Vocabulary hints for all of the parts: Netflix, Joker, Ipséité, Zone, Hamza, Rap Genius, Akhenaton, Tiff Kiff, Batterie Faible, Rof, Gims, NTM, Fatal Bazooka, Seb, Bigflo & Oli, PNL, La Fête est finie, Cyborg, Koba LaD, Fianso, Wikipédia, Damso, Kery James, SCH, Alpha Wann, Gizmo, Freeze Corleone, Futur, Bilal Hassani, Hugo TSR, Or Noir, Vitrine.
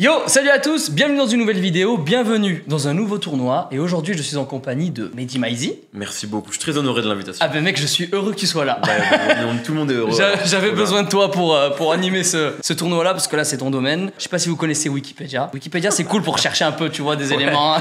Yo, salut à tous, bienvenue dans une nouvelle vidéo, bienvenue dans un nouveau tournoi. Et aujourd'hui je suis en compagnie de Mehdi Maizi. Merci beaucoup, je suis très honoré de l'invitation. Ah ben mec, je suis heureux que tu sois là. Tout le monde est heureux. J'avais besoin de toi pour animer ce tournoi là, parce que là c'est ton domaine. Je sais pas si vous connaissez Wikipédia. Wikipédia c'est cool pour chercher un peu, tu vois, des éléments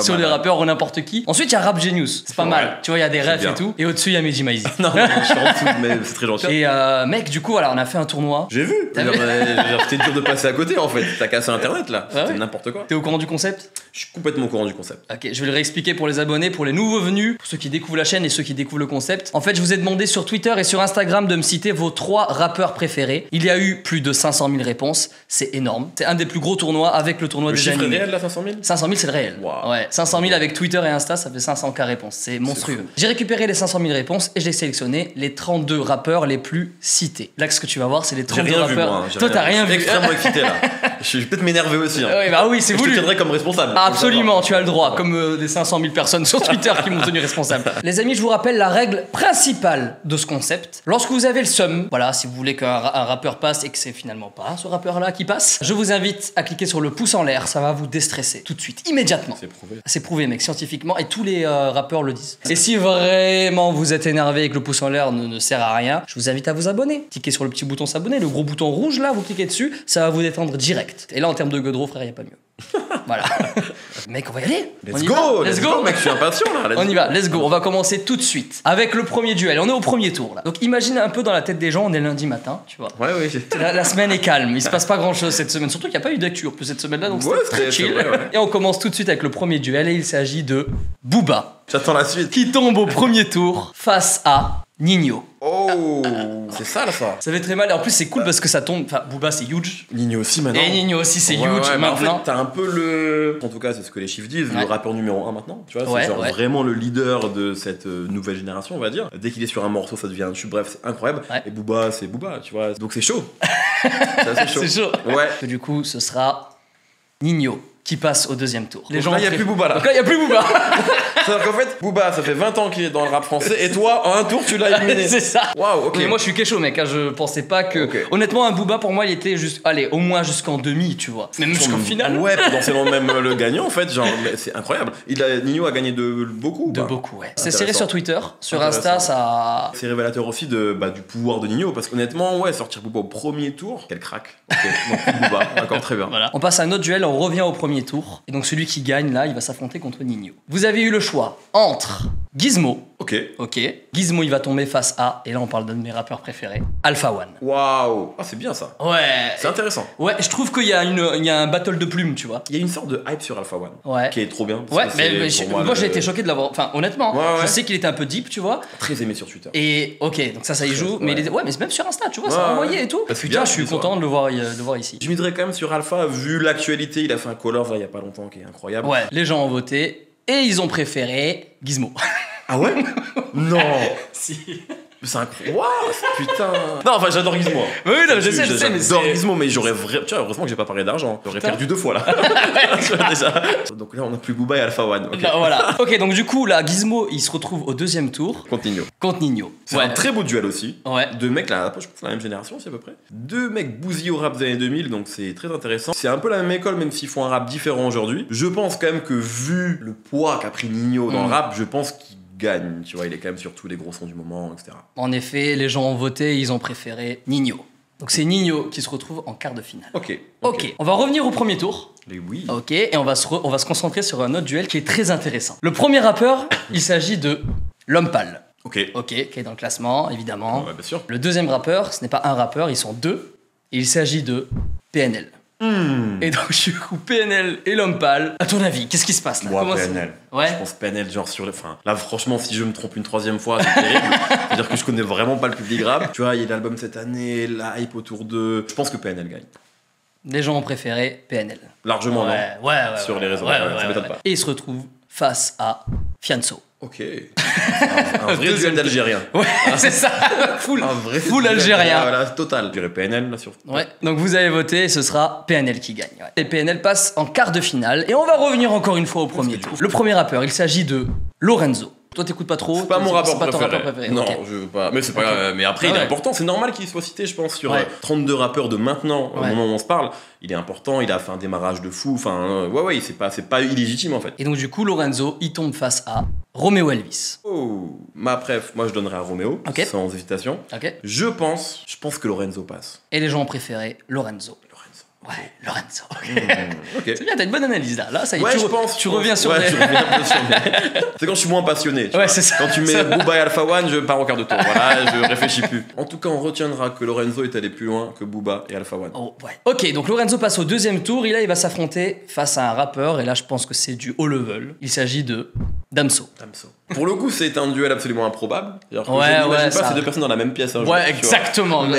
sur des rappeurs ou n'importe qui. Ensuite il y a Rap Genius, c'est pas mal, tu vois, il y a des refs et tout. Et au-dessus il y a Mehdi Maizi. Non, je suis en dessous, mais c'est très gentil. Et mec, du coup, alors on a fait un tournoi. J'ai vu, c'était dur de passer à côté en fait, t'as cassé un internet là, ah ouais, n'importe quoi. T'es au courant du concept? Je suis complètement au courant du concept. Ok, je vais le réexpliquer pour les abonnés, pour les nouveaux venus, pour ceux qui découvrent la chaîne et ceux qui découvrent le concept. En fait, je vous ai demandé sur Twitter et sur Instagram de me citer vos 3 rappeurs préférés. Il y a eu plus de 500 000 réponses, c'est énorme. C'est un des plus gros tournois avec le tournoi des animés. Le chiffre réel là, 500 000 500 000 c'est le réel. Wow. Ouais, 500 000 avec Twitter et Insta, ça fait 500 000 réponses, c'est monstrueux. J'ai récupéré les 500 000 réponses et j'ai sélectionné les 32 rappeurs les plus cités. Là, ce que tu vas voir, c'est les 32 rappeurs. Vu, moi, hein. Toi, t'as rien vu. Extrêmement excité là. Je vais peut-être m'énerver aussi. Hein. Oui, bah oui, c'est voulu. Je te tiendrai comme responsable. Ah, absolument, tu as le droit, comme des 500 000 personnes sur Twitter qui m'ont tenu responsable. Les amis, je vous rappelle la règle principale de ce concept. Lorsque vous avez le seum, voilà, si vous voulez qu'un rappeur passe et que c'est finalement pas ce rappeur-là qui passe, je vous invite à cliquer sur le pouce en l'air, ça va vous déstresser tout de suite, immédiatement. C'est prouvé. C'est prouvé, mec, scientifiquement, et tous les rappeurs le disent. Et si vraiment vous êtes énervé et que le pouce en l'air ne sert à rien, je vous invite à vous abonner. Cliquez sur le petit bouton s'abonner, le gros bouton rouge là, vous cliquez dessus, ça va vous détendre direct. Et là, en termes de godreau, frère, y a pas mieux. Voilà. Mec, on va y aller. Let's go, mec, je suis impatient là. On y va, let's go. On va commencer tout de suite avec le premier duel. On est au premier tour là. Donc imagine un peu dans la tête des gens, on est lundi matin, tu vois. Ouais, oui. La semaine est calme, il se passe pas grand chose cette semaine. Surtout qu'il n'y a pas eu d'actu plus cette semaine là, donc ouais, c'est très chill. Vrai, ouais. Et on commence tout de suite avec le premier duel et il s'agit de Booba. J'attends la suite. Qui tombe au premier tour face à Ninho. Oh, c'est sale ça. Ça fait très mal. En plus, c'est cool parce que ça tombe. Enfin, Booba c'est huge. Ninho aussi maintenant. Et Ninho aussi c'est huge maintenant. En fait, t'as un peu le. En tout cas, c'est ce que les chiffres disent. Ouais. Le rappeur numéro 1 maintenant. Tu vois, c'est genre vraiment le leader de cette nouvelle génération, on va dire. Dès qu'il est sur un morceau, ça devient un tube. Bref, c'est incroyable. Ouais. Et Booba, c'est Booba, tu vois. Donc c'est chaud. C'est chaud. C'est chaud. Ouais. Et du coup, ce sera Ninho qui passe au deuxième tour. Les gens, il n'y a plus Booba là. Donc là, il n'y a plus Booba. C'est-à-dire qu'en fait, Booba, ça fait 20 ans qu'il est dans le rap français et toi, en un tour, tu l'as éliminé. C'est ça. Waouh, ok. Mais moi, je suis kécho, mec. Hein. Je pensais pas que. Okay. Honnêtement, un Booba, pour moi, il était juste. Allez, au moins jusqu'en demi, tu vois. Même jusqu'en finale. Ouais, potentiellement même le gagnant, en fait. Genre, c'est incroyable. Ninho a gagné de beaucoup. De beaucoup, ouais. C'est serré sur Twitter. Sur Insta, ça. C'est révélateur aussi du pouvoir de Ninho. Parce qu'honnêtement, ouais, sortir Booba au premier tour, quel crack. Okay. Donc, Booba, d'accord, très bien. Voilà. On passe à un autre duel, on revient au premier tour. Et donc celui qui gagne là, il va s'affronter contre Ninho. Vous avez eu le choix entre Gizmo. Ok. Gizmo, il va tomber face à, et là on parle d'un de mes rappeurs préférés, Alpha Wann. Waouh. Ah, c'est bien ça. Ouais. C'est intéressant. Ouais, je trouve qu'il y a un battle de plumes, tu vois. Il y a une sorte de hype sur Alpha Wann. Ouais. Qui est trop bien. Ouais, mais moi j'ai été choqué de l'avoir. Enfin, honnêtement, je sais qu'il était un peu deep, tu vois. Très aimé sur Twitter. Et ok, donc ça y joue. Mais ouais, mais même sur Insta, tu vois, ça a envoyé et tout. Putain, je suis content de le voir ici. Je miserais quand même sur Alpha, vu l'actualité, il a fait un Color là il y a pas longtemps qui est incroyable. Ouais, les gens ont voté et ils ont préféré Gizmo. Ah ouais? Non. Si. C'est incroyable. Wow, putain. Non, enfin, j'adore Gizmo. Oui, non, je sais, mais j'adore Gizmo, mais j'aurais vraiment. Tu vois, heureusement que j'ai pas parlé d'argent. J'aurais perdu 2 fois là. Déjà. Donc là, on a plus Booba et Alpha Wann. Okay. Voilà. Ok, donc du coup, là, Gizmo, il se retrouve au deuxième tour. Contre Ninho. C'est un très beau duel aussi. Ouais. 2 mecs là, je pense que c'est la même génération, c'est à peu près. 2 mecs bousillés au rap des années 2000, donc c'est très intéressant. C'est un peu la même école, même s'ils font un rap différent aujourd'hui. Je pense quand même que vu le poids qu'a pris Ninho dans le rap, je pense qu'il gagne, tu vois, il est quand même sur tous les gros sons du moment, etc. En effet, les gens ont voté, ils ont préféré Ninho. Donc c'est Ninho qui se retrouve en quart de finale. Ok. On va revenir au premier tour. Mais oui. Ok, et on va se concentrer sur un autre duel qui est très intéressant. Le premier rappeur, il s'agit de L'Homme Pâle. Ok, qui est dans le classement, évidemment. Ouais, bien sûr. Le deuxième rappeur, ce n'est pas un rappeur, ils sont 2. Et il s'agit de PNL. Et donc je coupe PNL et L'Homme Pâle. À ton avis, qu'est-ce qui se passe là? Moi, PNL. Ouais. Je pense PNL genre sur le. Enfin, là franchement, si je me trompe une 3e fois, c'est terrible. C'est-à-dire que je connais vraiment pas le public rap. Tu vois, il y a l'album cette année, la hype autour de. Je pense que PNL gagne. Les gens ont préféré PNL. Largement, non? Ouais. Sur les réseaux. Ça m'étonne pas. Et il se retrouve face à Fianso. Ok. Un vrai duel d'Algérien. Ouais, c'est ça. Full Algérien. Voilà, total. Je dirais PNL, là, sur. Ouais. Donc vous avez voté, ce sera PNL qui gagne. Ouais. Et PNL passe en quart de finale. Et on va revenir encore une fois au premier tour. Le premier rappeur, il s'agit de Lorenzo. Toi, t'écoutes pas trop. C'est pas mon rappeur préféré. Non, je veux pas. Mais c'est pas grave. Mais après, il est important. C'est normal qu'il soit cité, je pense, sur 32 rappeurs de maintenant, au moment où on se parle. Il est important. Il a fait un démarrage de fou. Enfin, ouais, c'est pas illégitime en fait. Et donc, du coup, Lorenzo, il tombe face à Roméo Elvis. Oh, ma préf, moi je donnerais à Roméo, okay, sans hésitation. Okay. Je pense que Lorenzo passe. Et les gens ont préféré Lorenzo. Ouais, Lorenzo. Okay. C'est bien, t'as une bonne analyse là. Là, ça y est, ouais, tu reviens sur C'est quand je suis moins passionné. Tu ouais, c'est ça. Quand tu mets Booba et Alpha Wann, je pars au quart de tour. Voilà, je réfléchis plus. En tout cas, on retiendra que Lorenzo est allé plus loin que Booba et Alpha Wann. Oh, ouais. Ok, donc Lorenzo passe au deuxième tour. Et là, il va s'affronter face à un rappeur. Et là, je pense que c'est du haut level. Il s'agit de Damso. Pour le coup, c'est un duel absolument improbable. Ouais, je n'imagine pas ces deux personnes dans la même pièce. Hein, ouais, exactement. Mais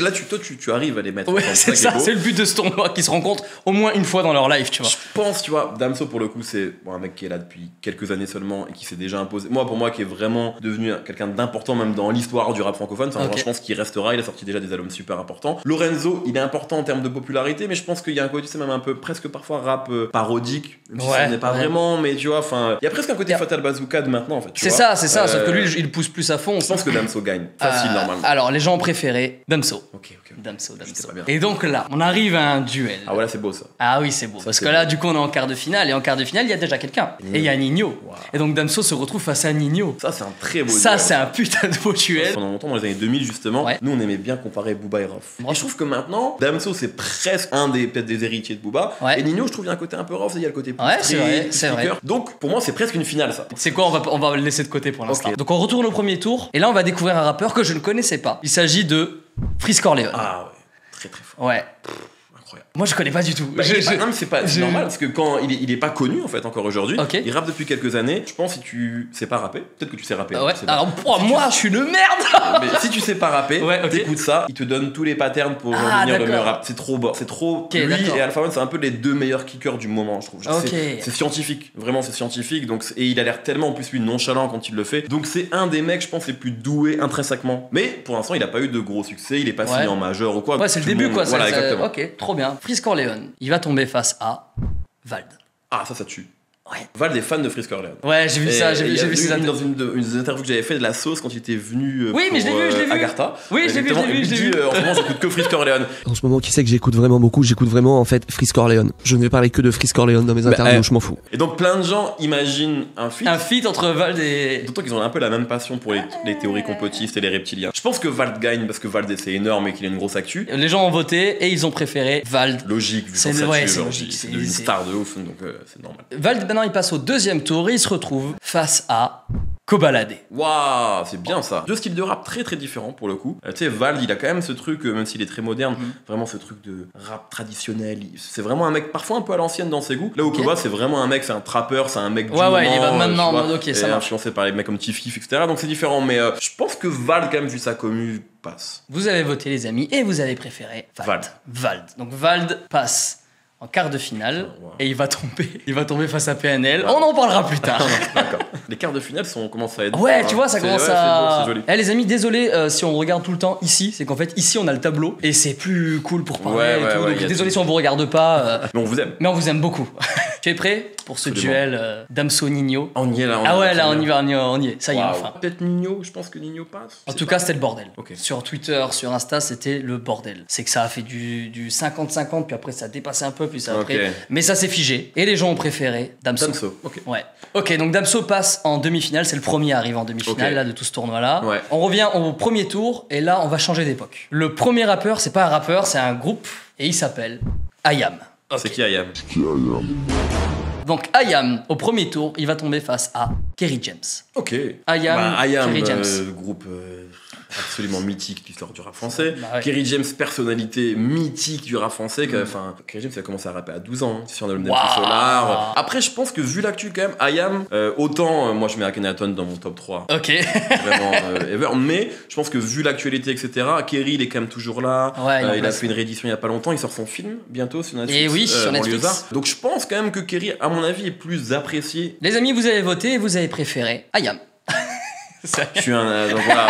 là, toi, tu arrives à les mettre. Ouais, c'est ça. C'est le but de ce tournoi, qui se rencontrent au moins une fois dans leur life, tu vois. Je pense, tu vois, Damso, pour le coup, c'est un mec qui est là depuis quelques années seulement et qui s'est déjà imposé. Moi, pour moi, qui est vraiment devenu quelqu'un d'important, même dans l'histoire du rap francophone. Enfin, okay. Je pense qu'il restera. Il a sorti déjà des albums super importants. Lorenzo, il est important en termes de popularité, mais je pense qu'il y a un côté, c'est même un peu presque parfois rap parodique. Même si ça n'est pas vraiment, mais tu vois, enfin, il y a presque un côté Fatal Bazooka de maintenant, en fait. C'est ça. Sauf que lui, il pousse plus à fond. Je pense que Damso gagne. Facile, normalement. Alors, les gens ont préféré Damso. Ok. Damso. Et donc là, on arrive à un duel. Ah, voilà, c'est beau ça. Ah oui, c'est beau. Parce que là, du coup, on est en quart de finale. Et en quart de finale, il y a déjà quelqu'un. Et il y a Ninho. Wow. Et donc, Damso se retrouve face à Ninho. Ça, c'est un très beau duel. Ça, c'est un putain de beau duel. Pendant longtemps, dans les années 2000, justement, nous, on aimait bien comparer Booba et Rof. Moi, je trouve que maintenant, Damso, c'est presque un des, peut-être des héritiers de Booba. Ouais. Et Ninho, je trouve, il y a un côté un peu Rof. Il y a le côté c'est vrai. Donc, pour moi, c'est presque une finale, ça. C'est quoi, on va le laisser de côté pour l'instant. Okay. Donc, on retourne au premier tour. Et là, on va découvrir un rappeur que je ne connaissais pas. Il s'agit de Freeze Corleone. Ah ouais. Très fort. Ouais. Incroyable. Moi je connais pas du tout. Non mais c'est pas normal parce que quand il est pas connu en fait encore aujourd'hui. Okay. Il rappe depuis quelques années. Je pense si tu sais pas rapper, peut-être que tu sais rapper. Ouais. Alors moi je suis une merde. Mais si tu sais pas rapper, t'écoutes ça, il te donne tous les patterns pour devenir le meilleur rap. C'est trop bon, c'est trop. Okay, lui et Alpha Wann c'est un peu les deux meilleurs kickers du moment je trouve. Okay. C'est scientifique, vraiment c'est scientifique. Donc et il a l'air tellement en plus lui nonchalant quand il le fait. Donc c'est un des mecs je pense les plus doués intrinsèquement. Mais pour l'instant il a pas eu de gros succès, il est pas signé en majeur ou quoi. Ouais c'est le début quoi. Voilà exactement. Ok trop bien. Freeze Corleone, il va tomber face à Vald. Ah ça tue. Ouais. Vald est fan de Freeze Corleone. Ouais, j'ai vu ça, j'ai vu ça dans une interview que j'avais fait de la sauce quand il était venu je l'ai vu. Agartha. Oui, j'ai vu. En ce moment, j'écoute que Freeze Corleone. En ce moment, qui sait que j'écoute vraiment beaucoup, j'écoute vraiment en fait Freeze Corleone. Je ne vais parler que de Freeze Corleone dans mes interviews, je m'en fous. Et donc plein de gens imaginent un feat entre Vald et d'autant qu'ils ont un peu la même passion pour les théories complotistes et les reptiliens. Je pense que Vald gagne parce que Vald c'est énorme et qu'il a une grosse actu. Les gens ont voté et ils ont préféré Vald. Logique, c'est logique, c'est une star de ouf donc c'est normal. Vald il passe au deuxième tour et il se retrouve face à Koba LaD. Waouh, c'est bien ça. Deux styles de rap très très différents pour le coup. Tu sais, Vald, il a quand même ce truc, même s'il est très moderne, vraiment ce truc de rap traditionnel. C'est vraiment un mec parfois un peu à l'ancienne dans ses goûts. Là où Koba, c'est vraiment un mec, c'est un trappeur, c'est un mec du moment. Ouais, il va maintenant en mode ok, ça marche. Influencé par les mecs comme Tiff Kiff, etc. Donc c'est différent, mais je pense que Vald, quand même, vu sa commu, passe. Vous avez voté, les amis, et vous avez préféré Vald. Donc Vald passe en quart de finale, et il va tomber face à PNL. On en parlera plus tard. D'accord. Les quarts de finale, on commence à être... Ouais, tu vois, ça commence à... C'est beau, c'est joli. Eh, les amis, désolé si on regarde tout le temps ici, c'est qu'en fait, ici, on a le tableau, et c'est plus cool pour parler et tout. Donc, désolé si on vous regarde pas. Mais on vous aime. Mais on vous aime beaucoup. Tu es prêt pour ce duel Damso-Ninho? On y est là. Ah ouais, là, on y est. Ça y est, enfin. Peut-être Ninho, je pense que Ninho passe. En tout cas, c'était le bordel. Sur Twitter, sur Insta, c'était le bordel. C'est que ça a fait du 50-50, puis après, ça a dépassé un peu. Mais ça s'est figé et les gens ont préféré Damso. Ok, donc Damso passe en demi-finale, c'est le premier à arriver en demi-finale là de tout ce tournoi là. On revient au premier tour et là on va changer d'époque. Le premier rappeur, c'est pas un rappeur, c'est un groupe et il s'appelle IAM. C'est qui IAM? Donc IAM, au premier tour, il va tomber face à Kery James. Ok. IAM, Kery James. Groupe absolument mythique de l'histoire du rap français. Kery James, personnalité mythique du rap français. Enfin, Kery James, il a commencé à rapper à 12 ans, hein, sur un album d'Alpha Solar. Après, je pense que vu l'actu, quand même, IAM, autant moi je mets Akhenaton dans mon top 3. Ok. Vraiment ever. Mais je pense que vu l'actualité, etc., Kery, il est quand même toujours là. Il a fait une réédition il n'y a pas longtemps. Il sort son film bientôt sur Netflix. Et oui, sur Netflix. Donc je pense quand même que Kery, à mon avis, est plus apprécié. Les amis, vous avez voté et vous avez préféré IAM. Je suis un... voilà.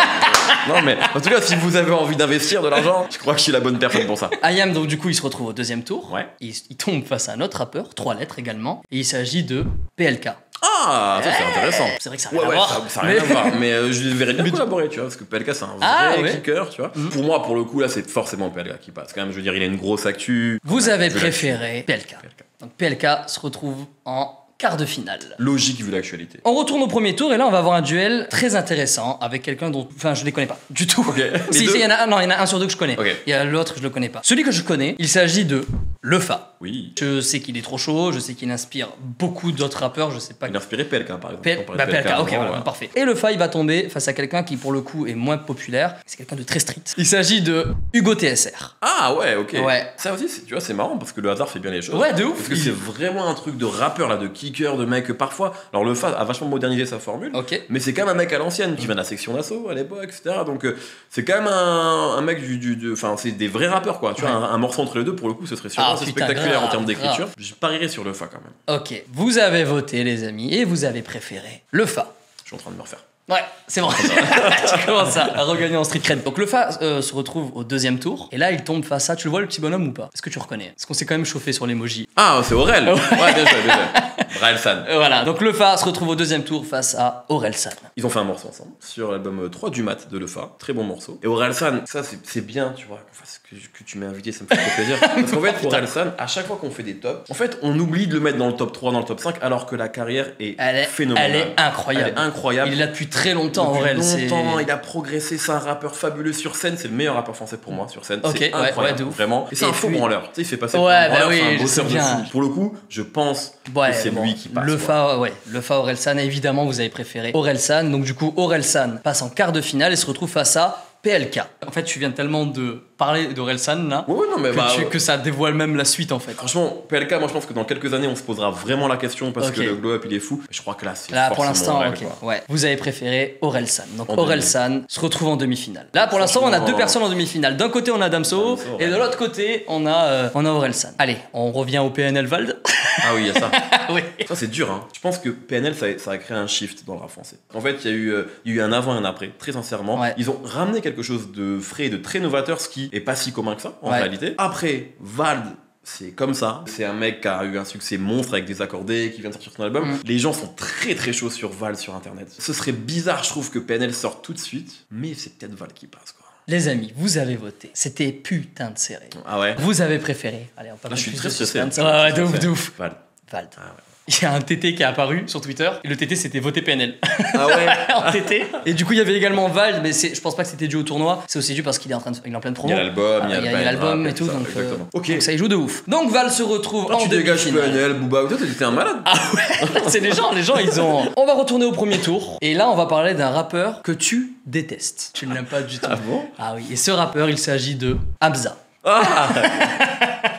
Non mais en tout cas si vous avez envie d'investir de l'argent, je crois que je suis la bonne personne pour ça. IAM donc du coup il se retrouve au deuxième tour. Il tombe face à un autre rappeur, 3 lettres également. Et il s'agit de PLK. Ah, ça c'est intéressant. C'est vrai que ça n'a rien à voir. Ça n'a rien à voir. Mais je les verrais bien collaborer, tu vois, parce que PLK c'est un vrai kicker, tu vois. Pour moi, pour le coup, là c'est forcément PLK qui passe. Quand même, je veux dire, il a une grosse actu. Vous avez préféré PLK. Donc PLK se retrouve en quart de finale. Logique vu l'actualité. On retourne au premier tour et là on va avoir un duel très intéressant avec quelqu'un dont, enfin, je les connais pas du tout. Okay. Si, il y en a un, non, il y en a un sur deux que je connais. Okay. Il y a l'autre je le connais pas. Celui que je connais, il s'agit de Lefa. Oui. Je sais qu'il est trop chaud, je sais qu'il inspire beaucoup d'autres rappeurs, je sais pas. Il a inspiré PLK par exemple. PLK, ok, voilà, parfait. Et Lefa il va tomber face à quelqu'un qui pour le coup est moins populaire. C'est quelqu'un de très street. Il s'agit de Hugo TSR. Ah ouais, ok. Ouais. Ça aussi, tu vois, c'est marrant parce que le hasard fait bien les choses. Ouais, de ouf. Parce que c'est vraiment un truc de rappeur là, de qui de mec parfois. Alors le Fa a vachement modernisé sa formule, okay, mais c'est quand même un mec à l'ancienne qui vient de la section d'assaut à l'époque, etc. Donc c'est quand même un mec du enfin c'est des vrais rappeurs quoi. Tu vois, un morceau entre les deux pour le coup ce serait sûrement spectaculaire grave, en termes d'écriture. Je parierais sur le Fa quand même. Ok, vous avez voté les amis et vous avez préféré le Fa. Je suis en train de me refaire. Ouais, c'est bon. Tu commences à regagner en street cred. Donc le Fa se retrouve au deuxième tour. Et là, il tombe face à... Tu le vois, le petit bonhomme ou pas? Est-ce que tu reconnais? Parce qu'on s'est quand même chauffé sur l'emoji. Ah, c'est Orel. Ouais, bien joué, bien joué. Orelsan. Voilà, donc le Fa se retrouve au deuxième tour face à Orelsan. Ils ont fait un morceau ensemble sur l'album 3 du mat de le Fa. Très bon morceau. Et Orelsan, ça c'est bien, tu vois. Enfin, que tu m'as invité, ça me fait trop plaisir. Parce qu'en fait, Orelsan, à chaque fois qu'on fait des tops, en fait, on oublie de le mettre dans le top 3, dans le top 5, alors que la carrière est phénoménale. Elle est incroyable. Elle est incroyable. Il l'a depuis très longtemps. Depuis longtemps, il a progressé, c'est un rappeur fabuleux sur scène, c'est le meilleur rappeur français pour moi sur scène, c'est incroyable, vraiment. Et c'est un faux branleur, tu sais, il fait passer un bosseur de fou. Pour le coup, je pense que c'est lui qui passe. Le Fa Orelsan, évidemment, vous avez préféré Orelsan, donc du coup Orelsan passe en quart de finale et se retrouve face à PLK. En fait, tu viens tellement de parler d'Orelsan là, que ça dévoile même la suite en fait. Franchement, PLK, moi je pense que dans quelques années on se posera vraiment la question parce que le glow up il est fou. Je crois que là c'est forcément pour l'instant, vous avez préféré Orelsan. Donc Orelsan se retrouve en demi-finale. Là pour l'instant on a deux personnes en demi-finale. D'un côté on a Damso et de l'autre côté on a Orelsan. Allez, on revient au PNL Vald. Ah oui, il y a ça. Ça c'est dur hein. Je pense que PNL ça a créé un shift dans le rap français. En fait, il y a eu un avant et un après, très sincèrement. Ils ont ramené quelque chose de frais et de très novateur, ce qui et pas si commun que ça en réalité. Après, Vald, c'est comme ça. C'est un mec qui a eu un succès monstre avec des accordés, qui vient de sortir son album. Les gens sont très très chauds sur Vald sur internet. Ce serait bizarre, je trouve, que PNL sorte tout de suite, mais c'est peut-être Vald qui passe quoi. Les amis, vous avez voté. C'était putain de serré. Ah ouais. Vous avez préféré. Allez, on parle de plus de suspense. Ouais, de ouf, de ouf. Vald. Ah ouais. Il y a un TT qui est apparu sur Twitter et le TT c'était voter PNL. Ah ouais. En TT. Et du coup il y avait également Vald, mais je pense pas que c'était dû au tournoi, c'est aussi dû parce qu'il est en pleine promo. Il y a l'album, et tout, donc ça il joue de ouf. Donc Vald se retrouve en demi-finale. Tu dégages PNL, Booba, toi t'étais un malade. Ah ouais. C'est les gens ils ont... On va retourner au premier tour et là on va parler d'un rappeur que tu détestes. Tu ne l'aimes pas du tout. Ah bon? Ah oui, et ce rappeur il s'agit de Hamza. Ah.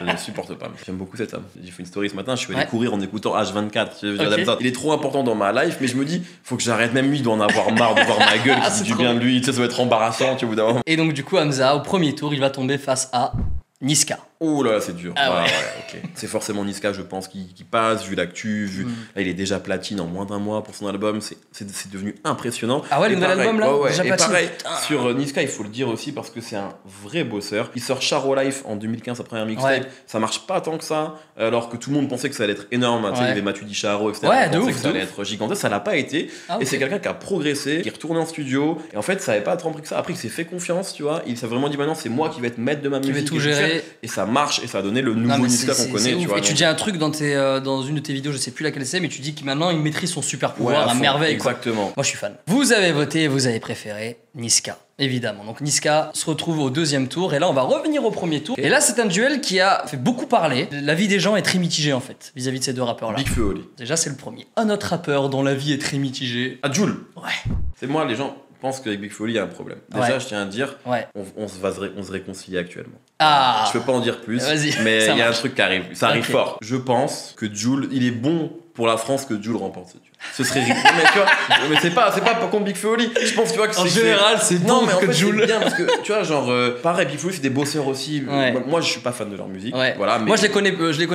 Je ne supporte pas. J'aime beaucoup cet homme. J'ai fait une story ce matin, je suis allé courir en écoutant H24. Il est trop important dans ma life, mais je me dis, faut que j'arrête. Même lui, il doit en avoir marre de voir ma gueule qui dit du bien de lui. Tu sais, ça doit être embarrassant, tu vois, au bout d'un moment. Et donc, du coup, Hamza, au premier tour, il va tomber face à Niska. Oh là là, c'est dur. Ah ouais. Ouais, okay. C'est forcément Niska, je pense, qui passe, vu l'actu, vu... Là, il est déjà platine en moins d'un mois pour son album, c'est devenu impressionnant. Ah ouais, le nouvel album, là, déjà platine. Et pareil, sur Niska, il faut le dire aussi, parce que c'est un vrai bosseur. Il sort Charo Life en 2015, sa première mixtape, ça marche pas tant que ça, alors que tout le monde pensait que ça allait être énorme. Tu sais, il y avait Matuidi Charo, etc. Ouais, on pensait que ça allait être gigantesque, ça l'a pas été. Ah, okay. Et c'est quelqu'un qui a progressé, qui est retourné en studio, et en fait, ça avait pas tant pris que ça. Après, il s'est fait confiance, tu vois. Il s'est vraiment dit, maintenant, c'est moi qui vais être maître de ma musique. Et ça marche et ça a donné le nouveau Niska qu'on connaît. Tu vois, et tu dis un truc dans une de tes vidéos, je sais plus laquelle c'est, mais tu dis que maintenant il maîtrise son super pouvoir à merveille. Exactement. Quoi. Moi je suis fan. Vous avez voté et vous avez préféré Niska. Évidemment, donc Niska se retrouve au deuxième tour et là on va revenir au premier tour. Et là c'est un duel qui a fait beaucoup parler. La vie des gens est très mitigée en fait vis-à-vis de ces deux rappeurs là. Bigflo et Oli. Déjà c'est le premier. Un autre rappeur dont la vie est très mitigée. Ah, Jul. Ouais. C'est moi les gens. Je pense qu'avec Bigflo, il y a un problème. Déjà, je tiens à dire, on se réconcilie actuellement. Ah. Je peux pas en dire plus, mais il y a un truc qui arrive. Ça arrive fort. Je pense que Jul, il est bon pour la France que Jul remporte. Ce serait rigolo, mais tu vois, mais c'est pas contre Bigflo et Oli. Je pense, tu vois, que en général c'est non, mais en fait c'est bien parce que tu vois, genre pareil, Bigflo c'est des bosseurs aussi. Moi je suis pas fan de leur musique, voilà, mais moi je les connais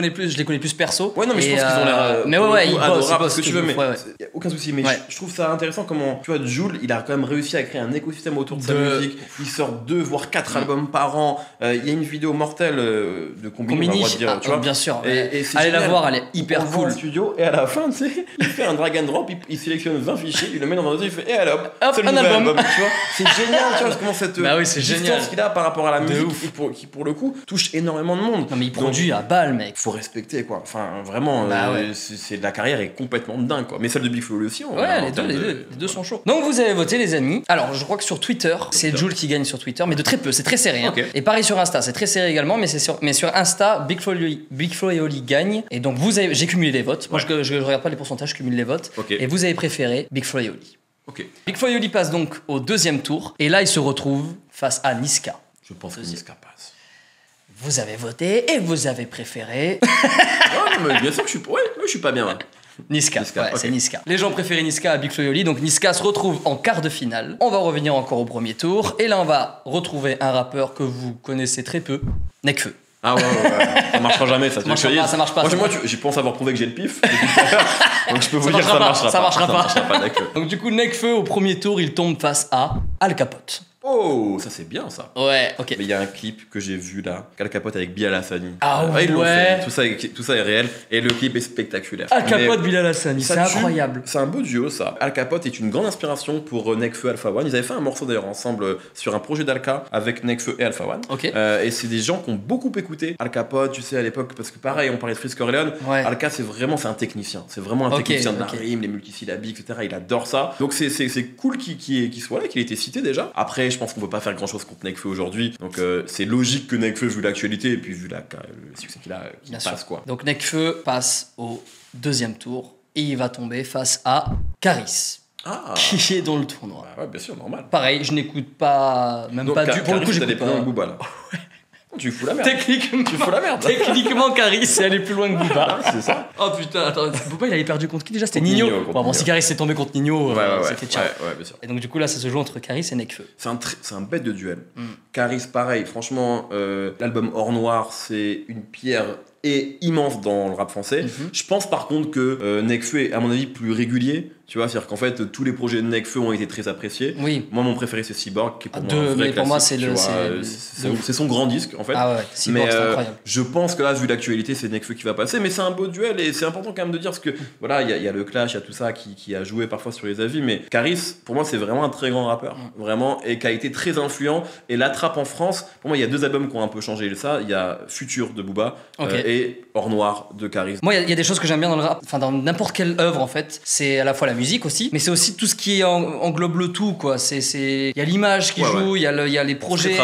plus perso. Ouais, non, mais je pense qu'ils ont l'air, mais ouais, ils bossent parce que tu veux, mais y a aucun souci, mais je trouve ça intéressant comment, tu vois, Jul il a quand même réussi à créer un écosystème autour de sa musique. Il sort 2 voire 4 albums par an. Il y a une vidéo mortelle de Combini, on va dire, tu vois, bien sûr, allez la voir, elle est hyper cool, studio, et à la fin tu sais il fait un drag drag and drop, il sélectionne 20 fichiers, il le met dans un dossier, il fait hey, alors, hop, un album. Tu vois, c'est génial, tu vois comment cette distance qu'il a par rapport à la musique qui pour le coup touche énormément de monde. Non mais il produit à balle, mec. Faut respecter quoi. Enfin vraiment, c'est la carrière est complètement dingue quoi. Mais celle de Bigflo aussi. Ouais, les deux sont chauds. Donc vous avez voté les amis. Alors je crois que sur Twitter, c'est Jul qui gagne sur Twitter, mais de très peu, c'est très serré. Et pareil sur Insta, c'est très serré également, mais c'est sur Insta, Bigflo et Oli gagnent. Et donc vous avez, j'ai cumulé les votes. Moi je regarde pas les pourcentages, je cumule les votes. Et vous avez préféré Bigflo et Oli. Bigflo et Oli passe donc au deuxième tour. Et là il se retrouve face à Niska. Je pense que Niska passe. Vous avez voté et vous avez préféré. Non, mais bien sûr que je suis, je suis pas bien. Hein. Niska, c'est Niska. Les gens préféraient Niska à Bigflo et Oli, donc Niska se retrouve en quart de finale. On va revenir encore au premier tour, et là on va retrouver un rappeur que vous connaissez très peu, Nekfeu. Ah ouais, ça marchera jamais ça. Ça marche pas. Moi je pense avoir prouvé que j'ai le pif depuis tout à l'heure. Donc je peux vous dire ça marchera pas. Donc du coup Nekfeu au premier tour, il tombe face à Alkpote. Oh, ça c'est bien ça. Ouais, ok. Mais il y a un clip que j'ai vu là, Alkpote avec Bilal Hassani. Ah ouais, tout ça est réel et le clip est spectaculaire. Alkpote, Bilal Hassani, c'est incroyable. C'est un beau duo ça. Alkpote est une grande inspiration pour Nekfeu, Alpha Wann. Ils avaient fait un morceau d'ailleurs ensemble sur un projet d'Alka avec Nekfeu et Alpha Wann. Et c'est des gens qui ont beaucoup écouté Alkpote, tu sais à l'époque, parce que pareil, on parlait de Freeze Corleone. Alka c'est vraiment, c'est un technicien. C'est vraiment un technicien de la rime, les multisyllabiques, etc. Il adore ça. Donc c'est cool qu'il soit là, qu'il ait été cité déjà. Après, je pense qu'on peut pas faire grand chose contre Nekfeu aujourd'hui, donc c'est logique que Nekfeu, vu l'actualité et puis vu le succès qu'il a, qu'il passe. Donc Nekfeu passe au deuxième tour et il va tomber face à Kaaris. Qui est dans le tournoi. Bah ouais, bien sûr, normal. Pareil, je n'écoute pas, pour le coup, j'écoute pas. Booba, tu fous la merde. Techniquement, tu fous la merde. Techniquement, Kaaris est allé plus loin que Booba. C'est ça. Oh putain, attends, Booba il avait perdu contre qui déjà? C'était Ninho. Bon, si Kaaris s'est tombé contre Ninho, c'était tchao. Et donc, du coup, là, ça se joue entre Kaaris et Nekfeu. C'est un bête de duel. Kaaris, pareil, franchement, l'album Or Noir, c'est une pierre immense dans le rap français. Je pense par contre que Nekfeu est, à mon avis, plus régulier. Tu vois, c'est-à-dire qu'en fait, tous les projets de Nekfeu ont été très appréciés. Moi, mon préféré, c'est Cyborg, qui est pour moi un vrai classique. C'est son grand disque, en fait. Cyborg, c'est incroyable. Je pense que là, vu l'actualité, c'est Nekfeu qui va passer. Mais c'est un beau duel et c'est important quand même de dire, parce que voilà, il y a le clash, il y a tout ça qui a joué parfois sur les avis. Mais Kaaris, pour moi, c'est vraiment un très grand rappeur, vraiment, et qui a été très influent. Et la trappe en France, pour moi, il y a deux albums qui ont un peu changé ça. Il y a Futur de Booba et Or Noir de Kaaris. Moi, il y a des choses que j'aime bien dans le rap, enfin dans n'importe quelle œuvre, en fait. C'est à la fois la musique aussi, mais c'est aussi tout ce qui englobe le tout, quoi. Il y a l'image qui joue, il y a les projets.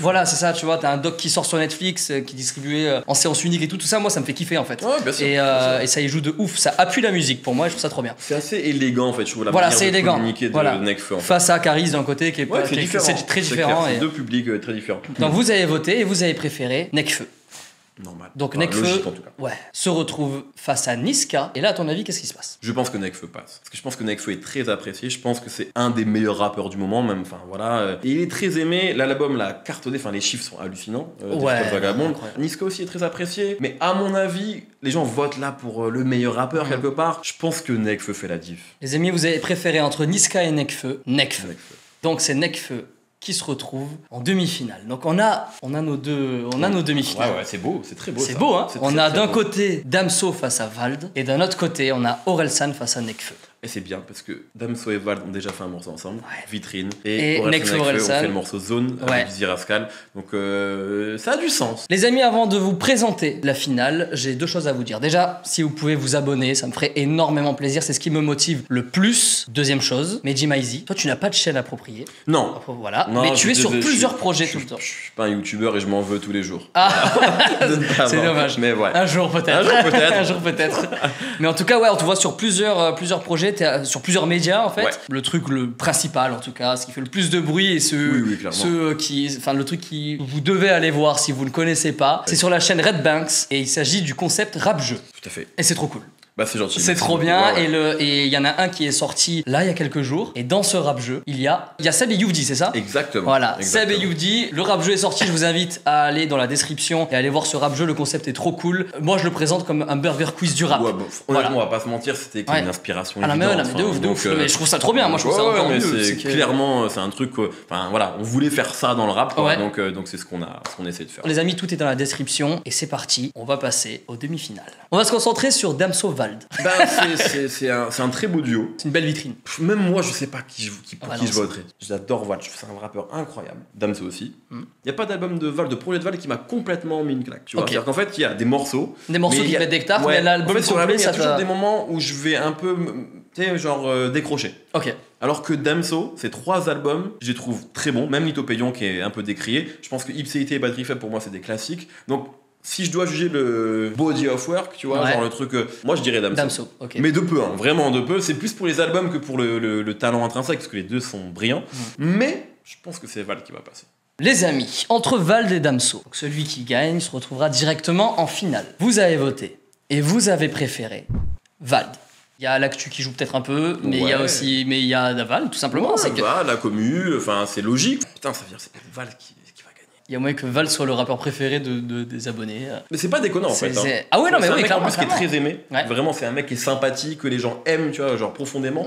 Voilà, c'est ça, tu vois, t'as un doc qui sort sur Netflix, qui est distribué en séance unique et tout ça, moi ça me fait kiffer en fait. Et ça y joue de ouf, ça appuie la musique pour moi, je trouve ça trop bien. C'est assez élégant en fait, je trouve, la manière de communiquer de Nekfeu. Face à Kaaris d'un côté, qui est très différent. C'est deux publics très différents. Donc vous avez voté et vous avez préféré Nekfeu. Normal. Donc Nekfeu se retrouve face à Niska. Et là, à ton avis, qu'est-ce qui se passe? Je pense que Nekfeu passe. Parce que je pense que Nekfeu est très apprécié. Je pense que c'est un des meilleurs rappeurs du moment, même. Enfin, voilà. Et il est très aimé. L'album l'a cartonné. Enfin, les chiffres sont hallucinants. Niska aussi est très apprécié. Mais à mon avis, les gens votent là pour le meilleur rappeur quelque part. Je pense que Nekfeu fait la diff. Les amis, vous avez préféré entre Niska et Nekfeu. Donc c'est Nekfeu qui se retrouve en demi-finale. Donc on a nos demi-finales. Ouais, c'est beau, c'est très beau. C'est beau, hein. On a d'un côté Damso face à Vald, et d'un autre côté, on a Orelsan face à Nekfeu. Et c'est bien parce que Damso et Vald ont déjà fait un morceau ensemble, Vitrine, et Nekfeu ont fait le morceau Zone avec Zirascal. Donc ça a du sens. Les amis, avant de vous présenter la finale, j'ai deux choses à vous dire. Déjà, si vous pouvez vous abonner, ça me ferait énormément plaisir, c'est ce qui me motive le plus. Deuxième chose, Mehdi Maizi, toi tu n'as pas de chaîne appropriée. Non. Voilà. Non, mais tu es sur plusieurs projets tout le temps. Je suis pas un youtubeur et je m'en veux tous les jours. C'est dommage. Mais ouais. Un jour peut-être. Un jour peut-être. Mais en tout cas, ouais, on te voit sur plusieurs projets. Sur plusieurs médias en fait, le truc principal en tout cas, ce qui fait le plus de bruit et le truc qui vous devez aller voir si vous ne connaissez pas, c'est sur la chaîne Red Banks et il s'agit du concept Rap Jeu. Tout à fait. Et c'est trop cool. Bah c'est gentil. C'est trop bien et il y en a un qui est sorti là il y a quelques jours et dans ce Rap Jeu il y a Seb et Youfdi, c'est ça? Exactement. Voilà, Seb et Youfdi, le Rap Jeu est sorti, je vous invite à aller dans la description et à aller voir ce Rap Jeu, le concept est trop cool. Moi je le présente comme un burger quiz du rap. Honnêtement, on va pas se mentir, c'était une inspiration de ouf, mais je trouve ça trop bien, moi je trouve ça encore mieux. Clairement c'est un truc, enfin voilà, on voulait faire ça dans le rap donc c'est ce qu'on essaie de faire. Les amis, tout est dans la description et c'est parti, on va passer aux demi-finales. On va se concentrer sur Damso Vald. Bah, c'est un très beau duo. C'est une belle vitrine. Même moi, je sais pas qui je voterais. J'adore Vald, je trouve c'est un rappeur incroyable. Damso aussi. Il n'y a pas d'album de Vald, de projet de Vald qui m'a complètement mis une claque. Tu vois, c'est-à-dire qu'en fait, il y a des morceaux. Des morceaux qui mettent des hectares, mais là, en fait, sur l'album, il y a toujours des moments où je vais un peu, tu sais, genre décrocher. Ok. Alors que Damso, ces trois albums, je les trouve très bons. Même Lithopédion qui est un peu décrié. Je pense que Ipséité et Batterie Faible, pour moi, c'est des classiques. Donc, si je dois juger le body of work, tu vois, genre le truc, moi je dirais Damso. Okay. Mais de peu, hein, vraiment de peu. C'est plus pour les albums que pour le talent intrinsèque, parce que les deux sont brillants. Mais je pense que c'est Vald qui va passer. Les amis, entre Vald et Damso, celui qui gagne se retrouvera directement en finale. Vous avez voté et vous avez préféré Vald. Il y a l'actu qui joue peut-être un peu, mais il y a aussi, mais il y a Vald tout simplement. Ouais, c'est la commu, enfin c'est logique. Putain, ça veut dire c'est Vald qui va gagner. Il y a moyen que Vald soit le rappeur préféré des abonnés. Mais c'est pas déconnant en fait. Hein. Ah ouais, non mais oui, clairement. C'est un mec qui est très aimé. Ouais. Vraiment, c'est un mec qui est sympathique, que les gens aiment, tu vois, genre profondément.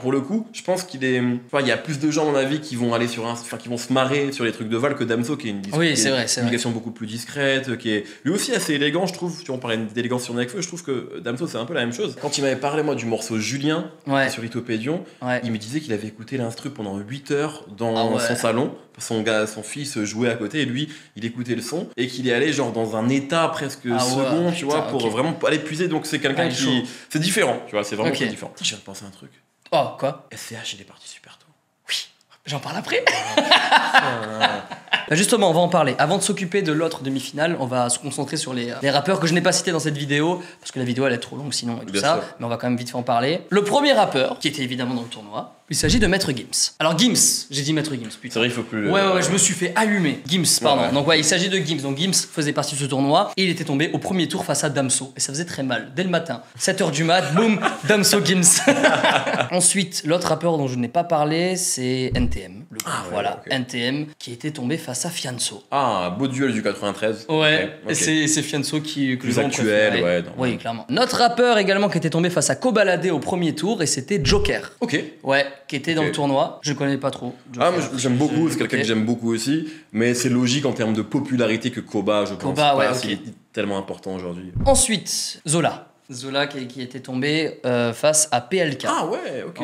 Pour le coup, je pense qu'il est. Enfin, il y a plus de gens à mon avis qui vont aller sur, qui vont se marrer sur les trucs de Vald que Damso, qui est une communication beaucoup plus discrète, qui est lui aussi assez élégant, je trouve. Tu vois, on parlait d'élégance sur Nekfeu, je trouve que Damso c'est un peu la même chose. Quand il m'avait parlé moi du morceau Julien sur Lithopédion, il me disait qu'il avait écouté l'instru pendant 8 heures dans son salon. Son fils jouait à côté et lui il écoutait le son et qu'il est allé genre dans un état presque second tu vois pour vraiment aller puiser, donc c'est quelqu'un qui c'est différent tu vois, c'est vraiment très différent. J'ai repensé un truc. Oh quoi, SCH il est parti super tôt. Oui, j'en parle après. Bah justement on va en parler. Avant de s'occuper de l'autre demi-finale, on va se concentrer sur les rappeurs que je n'ai pas cités dans cette vidéo, parce que la vidéo elle est trop longue sinon et tout ça, mais on va quand même vite en parler. Le premier rappeur qui était évidemment dans le tournoi, il s'agit de Maître Gims. Alors Gims, j'ai dit Maître Gims, putain. C'est vrai, il faut plus... Ouais, je me suis fait allumer. Gims, pardon. Donc ouais, il s'agit de Gims. Donc Gims faisait partie de ce tournoi et il était tombé au premier tour face à Damso. Et ça faisait très mal. Dès le matin, 7h du mat, boum, Damso Gims. Ensuite, l'autre rappeur dont je n'ai pas parlé, c'est NTM. Le coup, NTM qui était tombé face à Fianso. Ah, beau duel du 93. Ouais, et c'est Fianso qui... Plus actuel, oui, clairement. Notre rappeur également qui était tombé face à Koba LaD au premier tour et c'était Joker. Ok. Ouais. Qui était dans le tournoi, je connais pas trop. Ah, j'aime beaucoup, c'est quelqu'un que j'aime beaucoup aussi, mais c'est logique en termes de popularité que Koba, je pense il est tellement important aujourd'hui. Ensuite, Zola qui était tombé face à PLK. Ah ouais, ok.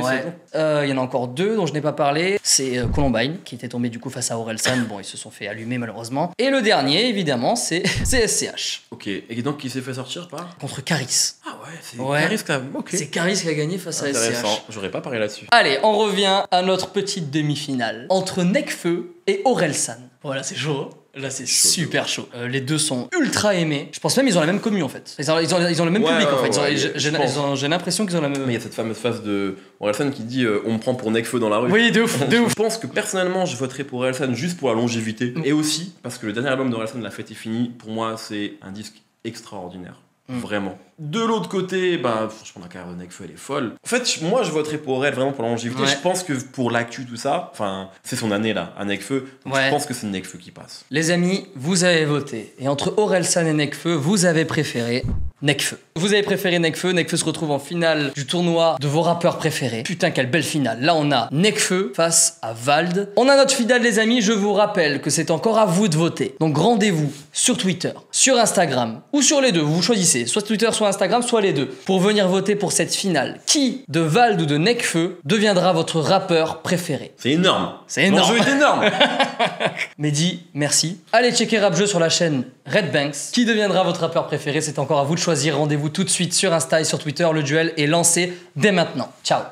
Il y en a encore deux dont je n'ai pas parlé. C'est Columbine qui était tombé du coup face à Orelsan. Bon, ils se sont fait allumer malheureusement. Et le dernier évidemment c'est SCH. Ok, et donc qui s'est fait sortir par contre Kaaris. Ah ouais, c'est Kaaris quand même. Okay. C'est Kaaris qui a gagné face à SCH. J'aurais pas parlé là-dessus. Allez, on revient à notre petite demi-finale entre Nekfeu et Orelsan. Voilà, c'est chaud. Là c'est super chaud. Les deux sont ultra aimés. Je pense même ils ont la même commu en fait. Ils ont le même public en fait. J'ai l'impression qu'ils ont la même. Mais il y a cette fameuse phase de Orelsan qui dit on me prend pour Nekfeu dans la rue. Oui, de ouf, de ouf. Je pense que personnellement je voterai pour Orelsan juste pour la longévité et aussi parce que le dernier album d'Orelsan, La Fête est finie, pour moi c'est un disque extraordinaire. Vraiment. De l'autre côté, franchement, la carrière de Nekfeu, elle est folle. En fait, moi, je voterais pour elle, vraiment, pour la longévité. Je pense que pour l'actu, tout ça, enfin, c'est son année, là, à Nekfeu. Je pense que c'est Nekfeu qui passe. Les amis, vous avez voté. Et entre Orelsan et Nekfeu, vous avez préféré Nekfeu. Vous avez préféré Nekfeu. Nekfeu se retrouve en finale du tournoi de vos rappeurs préférés. Putain, quelle belle finale. Là, on a Nekfeu face à Vald. On a notre finale, les amis. Je vous rappelle que c'est encore à vous de voter. Donc, rendez-vous sur Twitter, sur Instagram ou sur les deux. Vous choisissez. Soit Twitter, soit Instagram, soit les deux, pour venir voter pour cette finale. Qui, de Vald ou de Nekfeu, deviendra votre rappeur préféré? C'est énorme. C'est énorme. Mon jeu est énorme. Mehdi, merci. Allez checker Rap Jeu sur la chaîne Red Banks. Qui deviendra votre rappeur préféré? C'est encore à vous de choisir. Rendez-vous tout de suite sur Insta et sur Twitter. Le duel est lancé dès maintenant. Ciao.